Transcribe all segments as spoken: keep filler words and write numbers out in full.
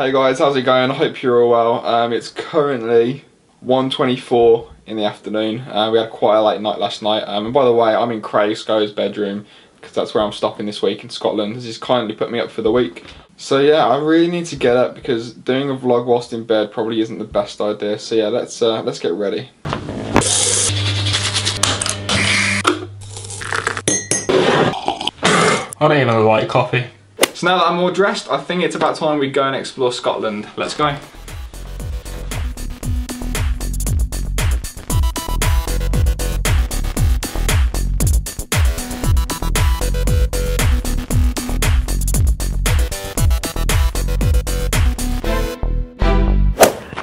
Hey guys, how's it going? I hope you're all well. Um, it's currently one twenty-four in the afternoon. Uh, we had quite a late night last night. Um, and by the way, I'm in Craig Sco's bedroom because that's where I'm stopping this week in Scotland. This has kindly put me up for the week. So yeah, I really need to get up because doing a vlog whilst in bed probably isn't the best idea. So yeah, let's uh, let's get ready. I don't even like coffee. So now that I'm all dressed, I think it's about time we go and explore Scotland. Let's go.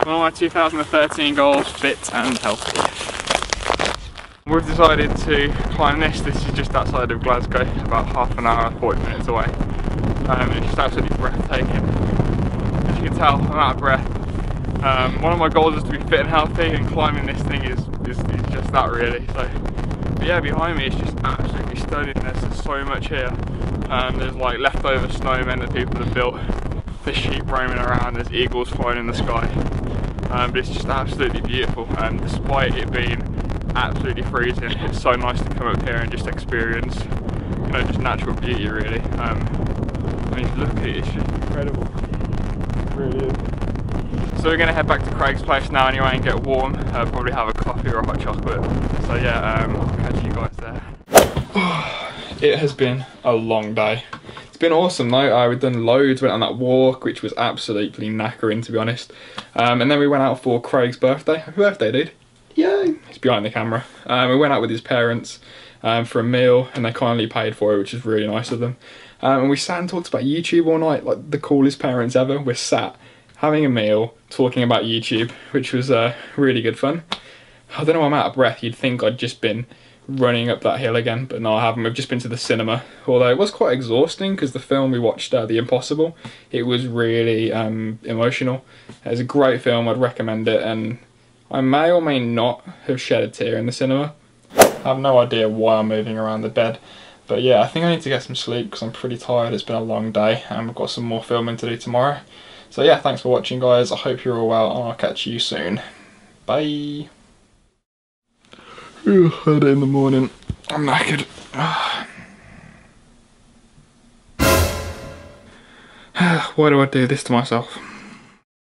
Well, my two thousand thirteen goals, fit and healthy. We've decided to climb this. This is just outside of Glasgow, about half an hour, forty minutes away. Um, it's just absolutely breathtaking. As you can tell, I'm out of breath. Um, one of my goals is to be fit and healthy, and climbing this thing is, is, is just that really. So, but yeah, behind me it's just absolutely stunning. There's just so much here. Um, there's like leftover snowmen that people have built. There's sheep roaming around, there's eagles flying in the sky. Um, but it's just absolutely beautiful, and despite it being absolutely freezing, it's so nice to come up here and just experience, you know, just natural beauty really. Um, I mean, look at it, it's just incredible. It really is. So we're going to head back to Craig's place now anyway and get warm. Uh, probably have a coffee or a hot chocolate. So yeah, um, I'll catch you guys there. It has been a long day. It's been awesome though. Uh, we've done loads, went on that walk, which was absolutely knackering to be honest. Um, and then we went out for Craig's birthday. Happy birthday, dude. Yay! He's behind the camera. Um, we went out with his parents um, for a meal and they kindly paid for it, which is really nice of them. Um, and we sat and talked about YouTube all night, like the coolest parents ever. We're sat having a meal, talking about YouTube, which was uh, really good fun. I don't know, I'm out of breath. You'd think I'd just been running up that hill again, but no, I haven't. We've just been to the cinema, although it was quite exhausting because the film we watched, uh, The Impossible, it was really um, emotional. It's a great film, I'd recommend it, and I may or may not have shed a tear in the cinema. I have no idea why I'm moving around the bed. But yeah, I think I need to get some sleep because I'm pretty tired. It's been a long day and we've got some more filming to do tomorrow. So yeah, thanks for watching guys. I hope you're all well and I'll catch you soon. Bye. Ooh, heard it in the morning. I'm knackered. Why do I do this to myself?